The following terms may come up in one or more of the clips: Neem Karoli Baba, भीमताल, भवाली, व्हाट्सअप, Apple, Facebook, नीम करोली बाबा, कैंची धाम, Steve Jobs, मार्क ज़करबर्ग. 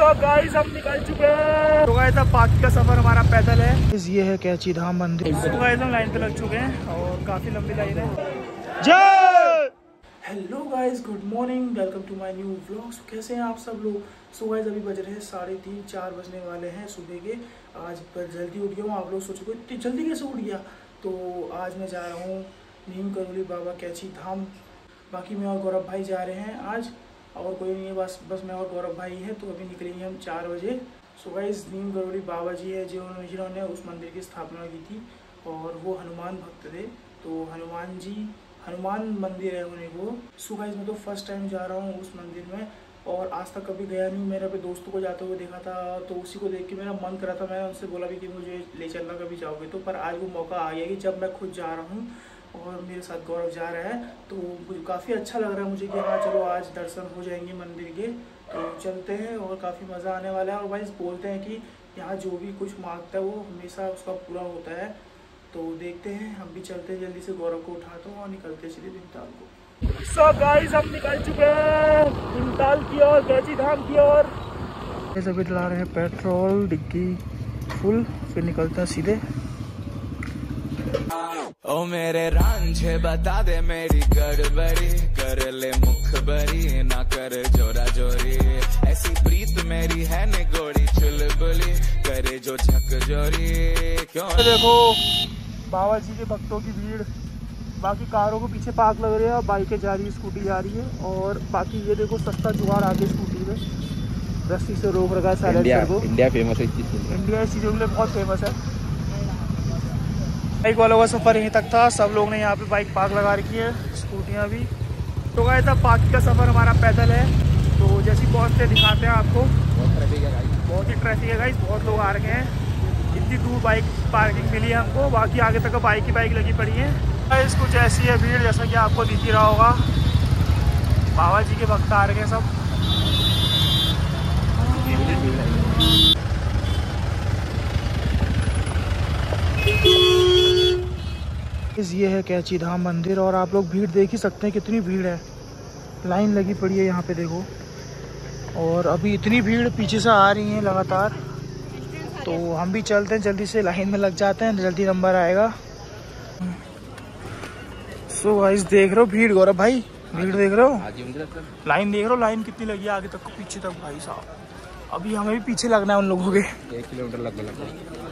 तो गाइस हम निकल चुके हैं। तो गाइस अब बाकी का सफर हमारा पैदल है। ये है कैंची धाम मंदिर। तो गाइस हम लाइन पे लग चुके हैं और काफी लंबी लाइन है। जय hello guys, good morning, welcome to my new vlogs. कैसे हैं आप सब लोग? सो गाइस अभी बज रहे हैं 3:30-4 बजने वाले हैं सुबह के। आज पर जल्दी उठ गया हूँ। आप लोग सोचोगे इतनी जल्दी कैसे उठ गया? तो आज मैं जा रहा हूँ नीम करोली बाबा कैंची धाम। बाकी मैं और गौरव भाई जा रहे हैं आज, और कोई नहीं है, बस मैं और गौरव भाई हैं। तो अभी निकलेंगे हम 4 बजे। सो गाइस नीम करोली बाबा जी है जिन्होंने उस मंदिर की स्थापना की थी, और वो हनुमान भक्त थे। तो हनुमान मंदिर है उन्हें वो। सो गाइस मैं तो फर्स्ट टाइम जा रहा हूँ उस मंदिर में, और आज तक कभी गया नहीं। मेरे अपने दोस्तों को जाते हुए देखा था, तो उसी को देख के मेरा मन करा था। मैंने उनसे बोला भी कि मुझे ले चलना कभी जाओगे तो, पर आज वो मौका आ गया कि जब मैं खुद जा रहा हूँ और मेरे साथ गौरव जा रहा है। तो काफ़ी अच्छा लग रहा है मुझे कि हाँ चलो आज दर्शन हो जाएंगे मंदिर के। तो चलते हैं, और काफ़ी मज़ा आने वाला है। और गाइस बोलते हैं कि यहाँ जो भी कुछ मांगता है वो हमेशा उसका पूरा होता है। तो देखते हैं, हम भी चलते हैं, जल्दी से गौरव को उठाता हूँ और निकलते हैं सीधे भीमताल को। सो गाइस हम निकल चुके हैं भीमताल की ओर, कैंची धाम की ओर। अभी डला रहे हैं पेट्रोल, डिग्गी फुल, फिर निकलते हैं सीधे। ओ मेरे रांझे बता दे मेरी गड़बड़ी, कर ले मुखबरी ना कर जोरा जोरी, ऐसी प्रीत मेरी है ने गोरी चुलबुली, करे जो झक जोरी। क्यों देखो बाबा जी के भक्तों की भीड़। बाकी कारों को पीछे पार्क लग रही है, बाइकें जा रही है, स्कूटी जा रही है। और बाकी ये देखो सस्ता जुगाड़ आगे स्कूटी में रस्सी से रोक रखा है साइलेंसर को। इंडिया फेमस है इस चीज़ के लिए, इंडिया इस चीज़ों के लिए बहुत फेमस है। बाइक वालों का सफ़र यहीं तक था। सब लोग ने यहाँ पे बाइक पार्क लगा रखी है, स्कूटियाँ भी। तो गए था बाकी का सफ़र हमारा पैदल है। तो जैसे ही पहुँचते दिखाते हैं आपको। बहुत ही ट्रैफिक है गाइस, बहुत लोग आ रहे हैं। इतनी दूर बाइक पार्किंग मिली है हमको। बाकी आगे तक बाइक लगी पड़ी है। इस कुछ ऐसी है भीड़, जैसा कि आपको दिख ही रहा होगा। बाबा जी के भक्त आ रहे हैं सब। ये है कैंची धाम मंदिर, और आप लोग भीड़ देख ही सकते हैं कितनी भीड़ है। लाइन लगी पड़ी है यहाँ पे देखो, और अभी इतनी भीड़ पीछे से आ रही है लगातार। तो हम भी चलते हैं, जल्दी से लाइन में लग जाते हैं, जल्दी नंबर आएगा। सो गाइस देख रहे हो भीड़, गौरव भाई भीड़ देख रहे हो, लाइन देख रहे हो, लाइन कितनी लगी है आगे तक को पीछे तक। भाई साहब अभी हमें भी पीछे लगना है उन लोगों के। 1 किलोमीटर लगेगा।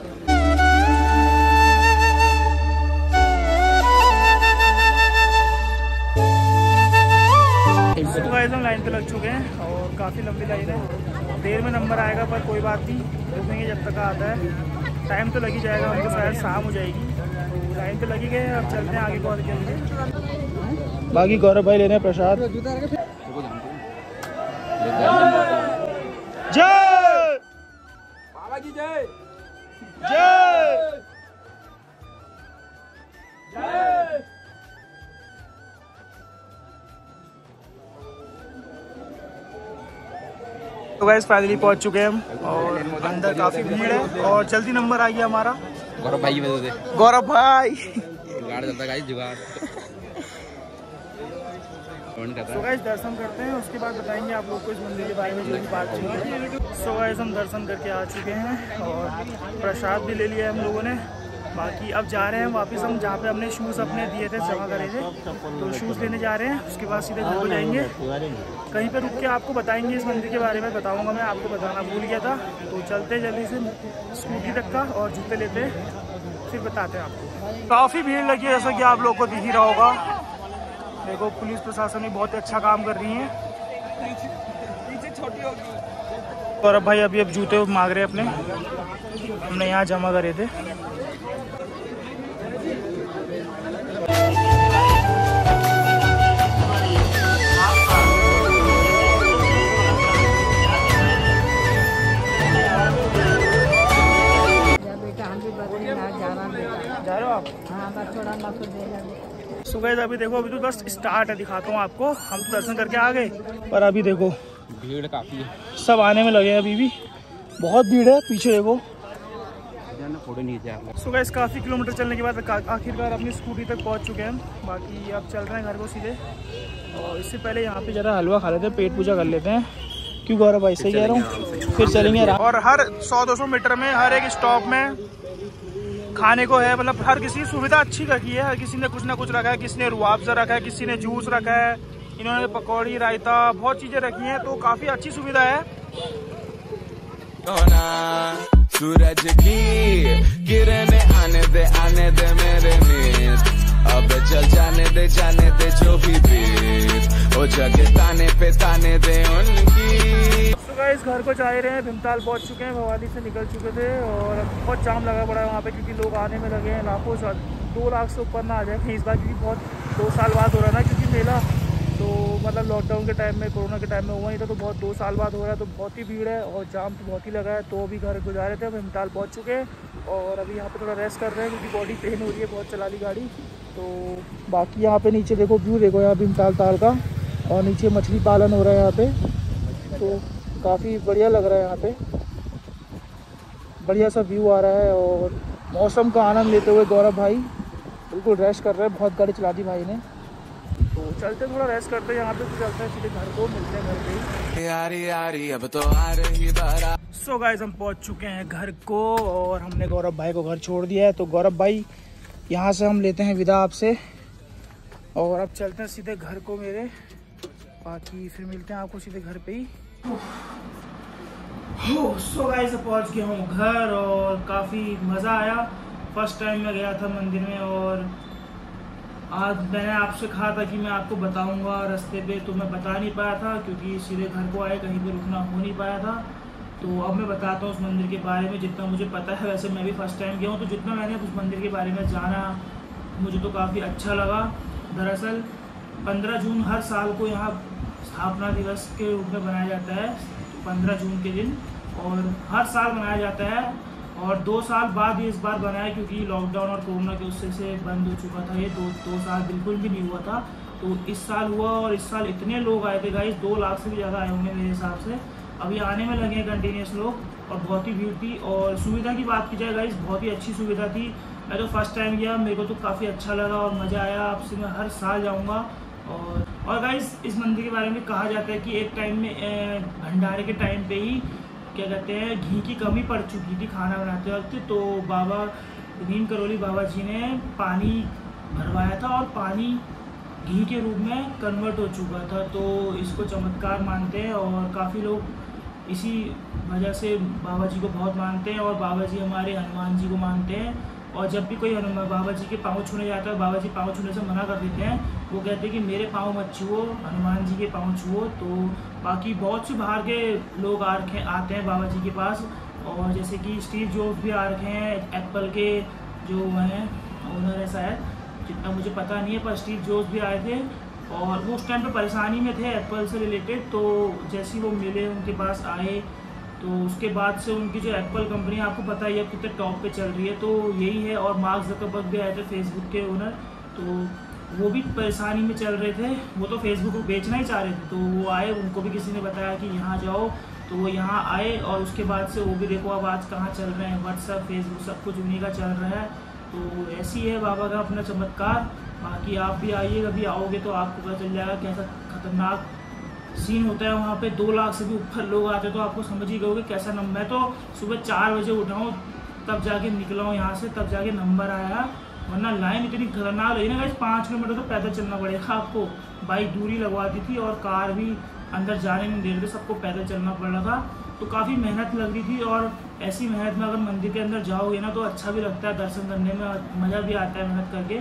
हम लाइन पे लग चुके हैं, और काफ़ी लंबी लाइन है। देर में नंबर आएगा पर कोई बात नहीं, रुकेंगे जब तक आता है। टाइम तो लग ही जाएगा हमको, शायद शाम हो जाएगी। तो लाइन पे लगी गए, अब चलते हैं आगे। बहुत जल्दी बाकी गौरव भाई लेने प्रसाद। जय बाबा जी, जय जय जय। तो गाइस फाइनली पहुंच चुके हैं हम, और अंदर काफ़ी भीड़ है, और जल्दी नंबर आ गया हमारा। गौरव भाई गौरव भाई जुगाड़ चलता है गाइस, जुगाड़। सो गाइस दर्शन करते हैं, उसके बाद बताएंगे आप लोग को इस मंदिर के बारे में जो बात। सो गाइस हम दर्शन करके आ चुके हैं, और प्रसाद भी ले लिया हम लोगों ने। बाकी अब जा रहे हैं वापस हम जहाँ पे हमने शूज़ अपने दिए थे, जमा करे थे। तो शूज़ लेने जा रहे हैं, उसके बाद सीधे घर को जाएंगे। कहीं पर रुक के आपको बताएंगे इस मंदिर के बारे में, बताऊंगा मैं, आपको बताना भूल गया था। तो चलते जल्दी से स्कूटी तक का, और जूते लेते हैं, फिर बताते हैं आपको। काफ़ी भीड़ लगी है, जैसा कि आप लोग को दिख ही रहा होगा। देखो पुलिस प्रशासन भी बहुत अच्छा काम कर रही है। और अब भाई अभी अब जूते मांग रहे हैं अपने, हमने यहाँ जमा करे थे। सो गाइस अभी देखो, अभी तो बस स्टार्ट है, दिखाता हूँ आपको। हम तो दर्शन करके आ गए, पर अभी देखो भीड़ काफ़ी है, सब आने में लगे हैं। अभी भी बहुत भीड़ है, पीछे देखो। सो गाइस काफ़ी किलोमीटर चलने के बाद आखिरकार अपनी स्कूटी तक पहुँच चुके हैं। बाकी अब चल रहे हैं घर को सीधे, और इससे पहले यहाँ पे ज़रा हलवा खा लेते हैं, पेट पूजा कर लेते हैं। क्यों गौरव भाई, सही कह रहा हूँ? फिर चलेंगे। और हर 100-200 मीटर में हर एक स्टॉप में खाने को है, मतलब हर किसी सुविधा अच्छी रखी है। हर किसी ने कुछ ना कुछ रखा है, किसी ने रुआबजा रखा है, किसी ने जूस रखा है, इन्होंने पकौड़ी रायता बहुत चीजें रखी हैं, तो काफी अच्छी सुविधा है। सूरज की किरणें आने दे मेरे नींद, अब चल जाने दे जो भी बीत, ओ जगे ताने पे ताने दे उनकी। इस घर को जा रहे हैं, भीमताल पहुंच चुके हैं, भवाली से निकल चुके थे और बहुत जाम लगा पड़ा है वहाँ पे क्योंकि लोग आने में लगे हैं लाखों, 2 लाख से ऊपर ना आ जाए इस बार क्योंकि बहुत 2 साल बाद हो रहा है ना, क्योंकि मेला तो मतलब लॉकडाउन के टाइम में कोरोना के टाइम में हुआ नहीं था, तो बहुत 2 साल बाद हो रहा है, तो बहुत ही भीड़ है और जाम तो बहुत ही लगा है। तो अभी घर को जा रहे थे, भीमताल पहुँच चुके हैं और अभी यहाँ पर थोड़ा रेस्ट कर रहे हैं क्योंकि बॉडी पेन हो रही है, बहुत चला ली गाड़ी। तो बाकी यहाँ पर नीचे देखो व्यू, देखो यहाँ भीमताल ताल का, और नीचे मछली पालन हो रहा है यहाँ पर, तो काफ़ी बढ़िया लग रहा है यहाँ पे, बढ़िया सा व्यू आ रहा है। और मौसम का आनंद लेते हुए गौरव भाई बिल्कुल रेस्ट कर रहे हैं, बहुत गाड़ी चला दी भाई ने। तो चलते थोड़ा रेस्ट करते हैं यहाँ पे, तो चलते हैं सीधे घर को, मिलते हैं घर पे। सो गाइस हम पहुँच चुके हैं घर को और हमने गौरव भाई को घर छोड़ दिया है, तो गौरव भाई यहाँ से हम लेते हैं विदा आपसे और अब चलते हैं सीधे घर को मेरे, बाकी फिर मिलते हैं आपको सीधे घर पर ही। सो गाइस पहुंच गया हूँ घर और काफ़ी मज़ा आया। फर्स्ट टाइम मैं गया था मंदिर में और आज मैंने आपसे कहा था कि मैं आपको बताऊंगा रास्ते पे, तो मैं बता नहीं पाया था क्योंकि सीधे घर को आए, कहीं पे रुकना हो नहीं पाया था। तो अब मैं बताता हूँ उस मंदिर के बारे में जितना मुझे पता है, वैसे मैं भी फर्स्ट टाइम गया हूँ, तो जितना मैंने उस मंदिर के बारे में जाना मुझे तो काफ़ी अच्छा लगा। दरअसल 15 जून हर साल को यहाँ स्थापना दिवस के रूप में मनाया जाता है, 15 जून के दिन, और हर साल मनाया जाता है और 2 साल बाद इस बार बनाया क्योंकि लॉकडाउन और कोरोना के उससे से बंद हो चुका था ये, 2 साल बिल्कुल भी नहीं हुआ था, तो इस साल हुआ। और इस साल इतने लोग आए थे गाइस, 2 लाख से भी ज़्यादा आए होंगे मेरे हिसाब से, अभी आने में लगे हैं कंटिन्यूस लोग और बहुत ही भीड़ थी। और सुविधा की बात की जाए गाइस, बहुत ही अच्छी सुविधा थी, मैं तो फर्स्ट टाइम गया, मेरे को तो काफ़ी अच्छा लगा और मज़ा आया, आपसे मैं हर साल जाऊँगा। और गाइस इस मंदिर के बारे में कहा जाता है कि एक टाइम में भंडारे के टाइम पे ही क्या कहते हैं घी की कमी पड़ चुकी थी खाना बनाते वक्त, तो बाबा नीम करोली बाबा जी ने पानी भरवाया था और पानी घी के रूप में कन्वर्ट हो चुका था, तो इसको चमत्कार मानते हैं और काफ़ी लोग इसी वजह से बाबा जी को बहुत मानते हैं। और बाबा जी हमारे हनुमान जी को मानते हैं और जब भी कोई बाबा जी के पाँव छूने जाता है, बाबा जी पाँव छूने से मना कर देते हैं, वो कहते हैं कि मेरे पाँव मत छुओ, हनुमान जी के पाँव छुओ। तो बाकी बहुत से बाहर के लोग आते हैं बाबा जी के पास, और जैसे कि स्टीव जॉब्स भी आ रखे हैं, एप्पल के जो हैं ओनर है शायद, जितना मुझे पता नहीं है, पर स्टीव जॉब्स भी आए थे और वो उस टाइम पर परेशानी में थे एप्पल से रिलेटेड, तो जैसे ही वो मिले उनके पास आए, तो उसके बाद से उनकी जो एप्पल कंपनी है आपको पता ही है कितने टॉप पे चल रही है, तो यही है। और मार्क ज़करबर्ग भी आए थे फेसबुक के ओनर, तो वो भी परेशानी में चल रहे थे, वो तो फेसबुक को बेचना ही चाह रहे थे, तो वो आए, उनको भी किसी ने बताया कि यहाँ जाओ, तो वो यहाँ आए और उसके बाद से वो भी देखो अब आज कहाँ चल रहे हैं, व्हाट्सअप फेसबुक सब कुछ उन्हीं का चल रहा है। तो ऐसी है बाबा का अपना चमत्कार, बाकी आप भी आइए, कभी आओगे तो आपको पता चल जाएगा कैसा खतरनाक सीन होता है वहाँ पे, 2 लाख से भी ऊपर लोग आते हैं, तो आपको समझ ही गए कैसा नंबर। मैं तो सुबह 4 बजे उठाऊँ तब जाके निकला हूँ यहाँ से, तब जाके नंबर आया, वरना लाइन इतनी खतरनाक रही ना गाइस, 5 किलोमीटर तो पैदल चलना पड़ेगा आपको, बाइक दूरी लगवाती थी और कार भी अंदर जाने में देर थे, सबको पैदल चलना पड़ रहा था, तो काफ़ी मेहनत लग रही थी। और ऐसी मेहनत में अगर मंदिर के अंदर जाओगे ना तो अच्छा भी लगता है, दर्शन करने में मज़ा भी आता है मेहनत करके।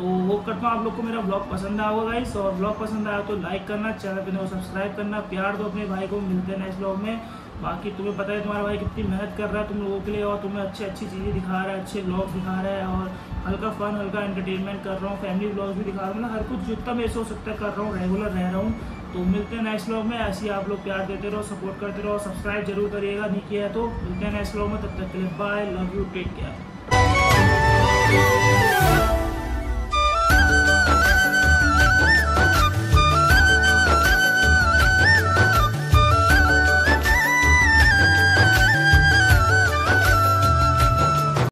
तो वो करता हूँ। आप लोग को मेरा ब्लॉग पसंद आया होगा गाइस, और ब्लॉग पसंद आया तो लाइक करना, चैनल पे नए हो सब्सक्राइब करना, प्यार दो अपने भाई को। मिलते हैं नेक्स्ट ब्लॉग में। बाकी तुम्हें पता है तुम्हारा भाई कितनी मेहनत कर रहा है तुम लोगों के लिए, और तुम्हें अच्छी अच्छी चीज़ें दिखा रहा है, अच्छे ब्लॉग दिखा रहा है, और हल्का फन हल्का एंटरटेनमेंट कर रहा हूँ, फैमिली ब्लॉग भी दिखा रहा हूँ, मतलब हर कुछ जितना मेरे से हो सकता है कर रहा हूँ, रेगुलर रह रहा हूँ। तो मिलते हैं नेक्स्ट ब्लॉग में। ऐसे ही आप लोग प्यार देते रहो, सपोर्ट करते रहो, सब्सक्राइब जरूर करिएगा नहीं किया है तो। मिलते हैं नेक्स्ट ब्लॉग में, तब तक के लिए bye, love you, take care.